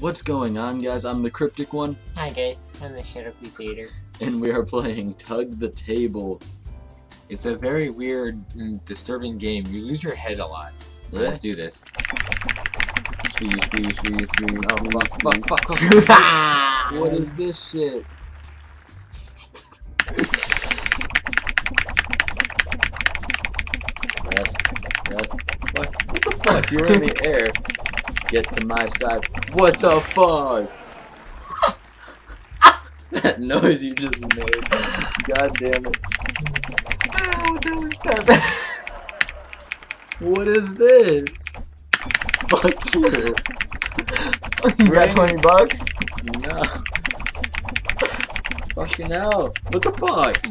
What's going on, guys? I'm the Cryptic One. Hi, guys. I'm the Shadow Crusader. And we are playing Tug the Table. It's a very weird and disturbing game. You lose your head a lot. Yeah. Let's do this. Oh, fuck. What is this shit? Yes. What the fuck? You're in the air. Get to my side. What the fuck? That noise you just made. God damn it. What is this? Fuck you. You got 20 bucks? No. Fucking hell. What the fuck?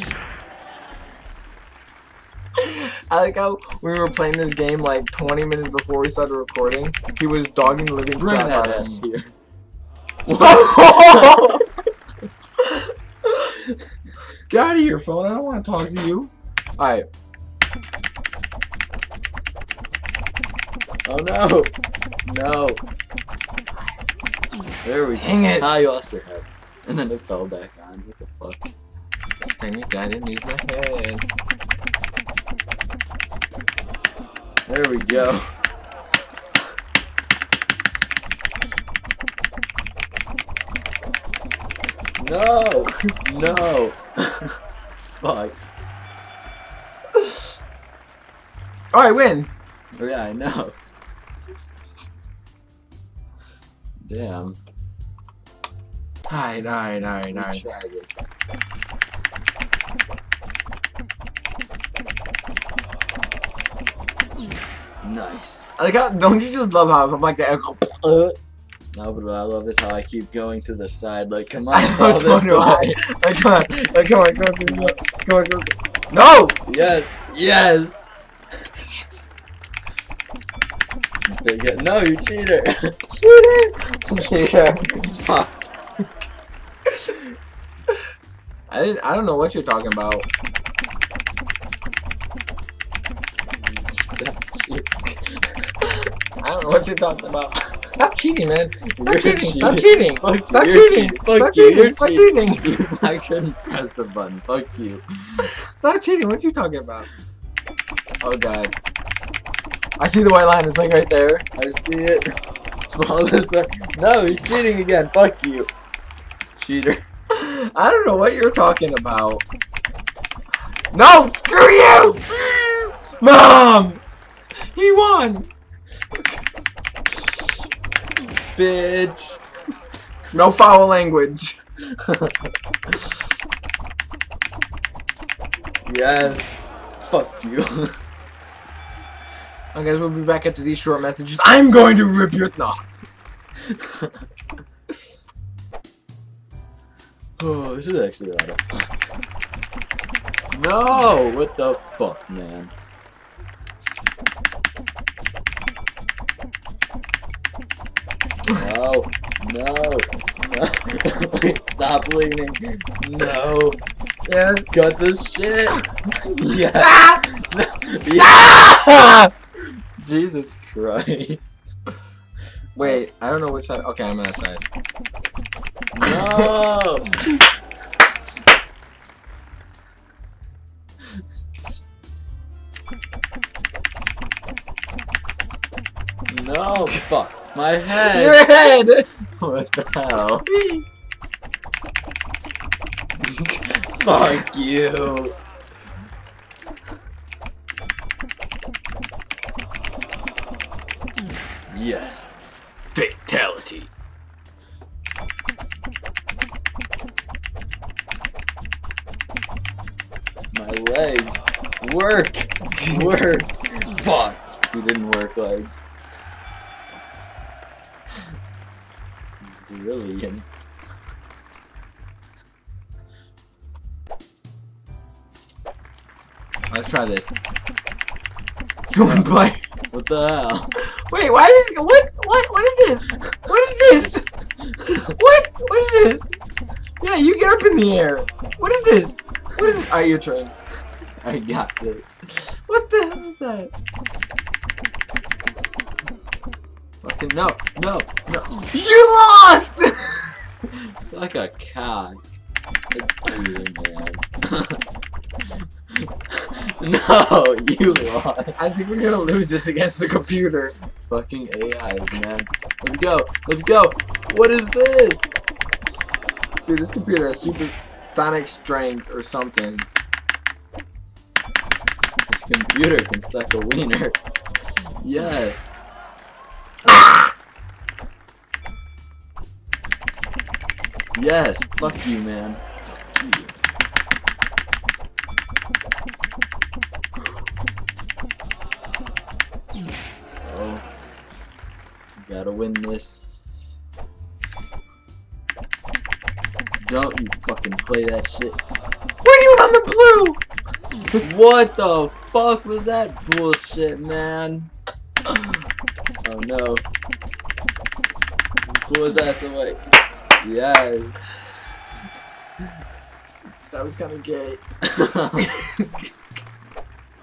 I like how we were playing this game like 20 minutes before we started recording. He was dogging the living crap out of us here. Get out of here, phone. I don't want to talk to you. Alright. Oh no. No. There we go. Dang it. Ah, you lost your head. And then it fell back on. What the fuck? Dang it, I didn't use my head. There we go. No! No! Fuck. Alright, win! Yeah, I know. Damn. Alright. Try this. Nice. I like how, don't you just love how I'm like the echo? No, but what I love is how I keep going to the side. Like, come on, I so this way. Like, come on. No! Yes! No, you cheater! Cheater! Fuck. I don't know what you're talking about. I don't know what you're talking about. Stop cheating, man. Stop cheating. Stop cheating. I couldn't press the button. Fuck you. Stop cheating. What you talking about? Oh, God. I see the white line. It's like right there. I see it. All this way. No, he's cheating again. Fuck you. Cheater. I don't know what you're talking about. No! Screw you! Mom! He won! Bitch! No foul language. Yes. Fuck you. Okay, guys, we'll be back after these short messages. I'm going to rip your thumb. Oh, this is actually a lot of fun. No! What the fuck, man? No. Stop leaning. No. Yes. Cut this shit. Yes. Ah! No. Yes. Ah! Jesus Christ. Wait, I don't know which side. Okay, I'm on that side. No. No. Fuck. My head! Your head! What the hell? Fuck you! Yes! Fatality! My legs! Work! Fuck! You didn't work, legs. Brilliant. Let's try this. Someone play. What the hell? Wait, why is what is this? What is this? Yeah, you get up in the air. What is this? Alright, your turn. I got this. What the hell is that? fucking no. You lost! It's like a cock. It's weird, man. No, you lost. I think we're gonna lose this against the computer. Fucking AIs, man. Let's go. Let's go. What is this? Dude, this computer has super sonic strength or something. This computer can suck a wiener. Yes. Ah! Yes, fuck you, man. Fuck you. Oh. You gotta win this. Don't you fucking play that shit. What are you on the blue? What the fuck was that bullshit, man? Oh no. Pull his ass away. Yes. That was kinda gay.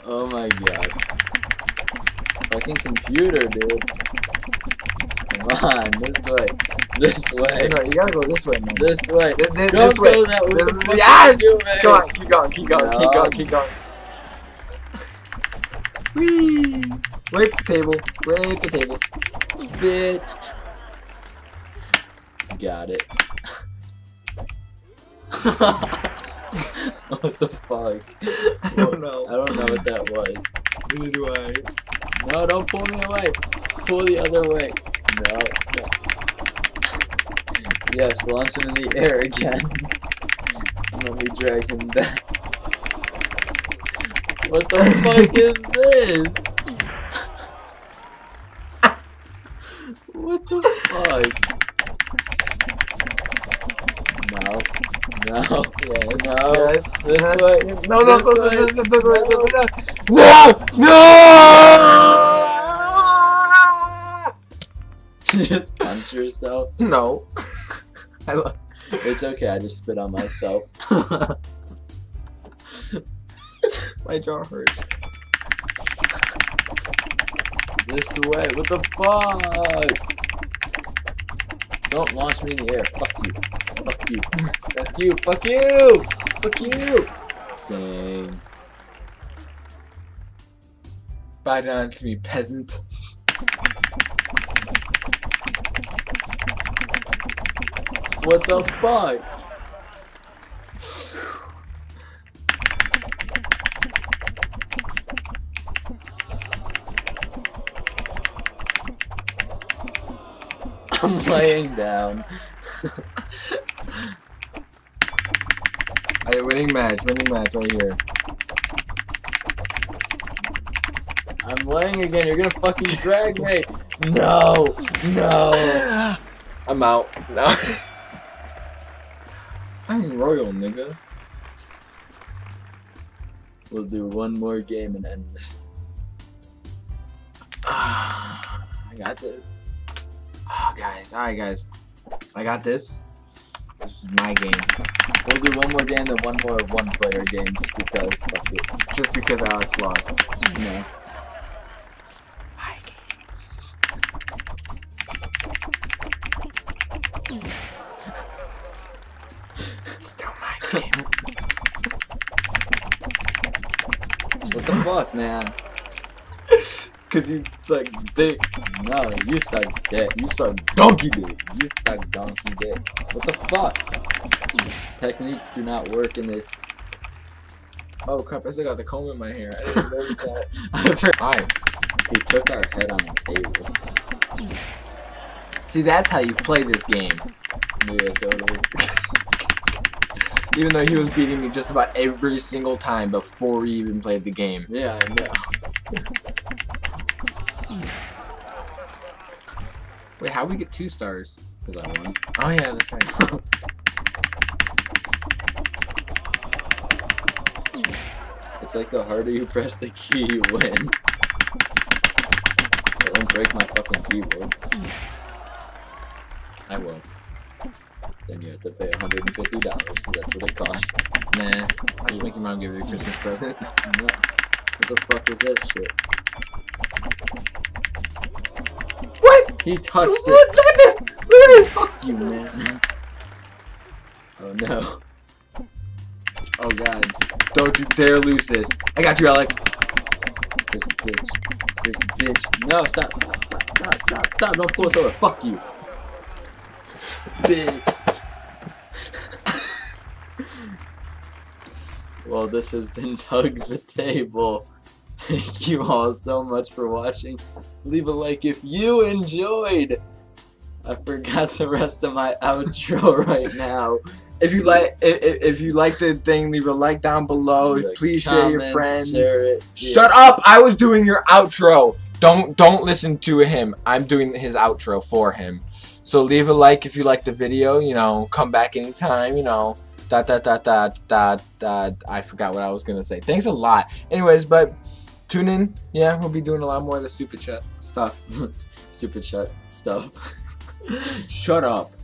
Oh my god. Fucking computer, dude. Come on, this way. This way. No, you gotta go this way, man. This way. Don't go that way. Yes! Come on, keep going, keep going, keep going, keep going. Whee! Rape the table. Rape the table. Bitch. Got it. What the fuck? I don't know. I don't know what that was. Neither do I. No, don't pull me away. Pull the other way. No. No. Yes, launch him in the air again. Let me drag him back. What the fuck is this? What the fuck? No. No. Yeah, no. Yeah. This way. No, no, no, no, no, no, no, no! You just punch yourself? No. It's okay, I just spit on myself. My jaw hurts. This way. What the fuck? Don't launch me in the air. Fuck you. Fuck you. Fuck you. Fuck you. Fuck you. Dang. Bow down to me, peasant. What the fuck? I'm laying down. Alright, winning match right here. I'm laying again, you're gonna fucking drag me! No! No! I'm out. No. I'm royal, nigga. We'll do one more game and end this. I got this. Oh, guys, alright, guys. I got this. This is my game. We'll do one more game and one more one-player game just because. Fuck it. Just because Alex lost. No. My game. It's still my game. What the fuck, man? Cause you suck dick. No, you suck dick. You suck donkey dick. You suck donkey dick. What the fuck? Techniques do not work in this. Oh crap, I still got the comb in my hair. I didn't notice that. Alright. He took our head on the table. See, that's how you play this game. Yeah, totally. Even though he was beating me just about every single time before we even played the game. Yeah, I know. Wait, how we get 2 stars? Because I won. Oh yeah, that's right. It's like the harder you press the key, you win. I won't break my fucking keyboard. I will. Then you have to pay $150 because that's what it costs. Nah, I was making mom give you a Christmas present. No. What the fuck was that shit? What? He touched it. Look at this! Look at this! Fuck you, man. Oh no. Oh god. Don't you dare lose this. I got you, Alex. This bitch. This bitch. No, stop, stop, stop, stop, stop, stop. Don't pull us over. Fuck you. Bitch. Well, this has been Tug the Table. Thank you all so much for watching. Leave a like if you enjoyed. I forgot the rest of my outro right now. If you like the thing, leave a like down below. Please share your friends. Shut up! I was doing your outro. Don't listen to him. I'm doing his outro for him. So leave a like if you like the video. You know, come back anytime. You know, I forgot what I was gonna say. Thanks a lot. Anyways, but tune in. Yeah, we'll be doing a lot more of the stupid shit stuff. Stupid shit stuff. Shut up.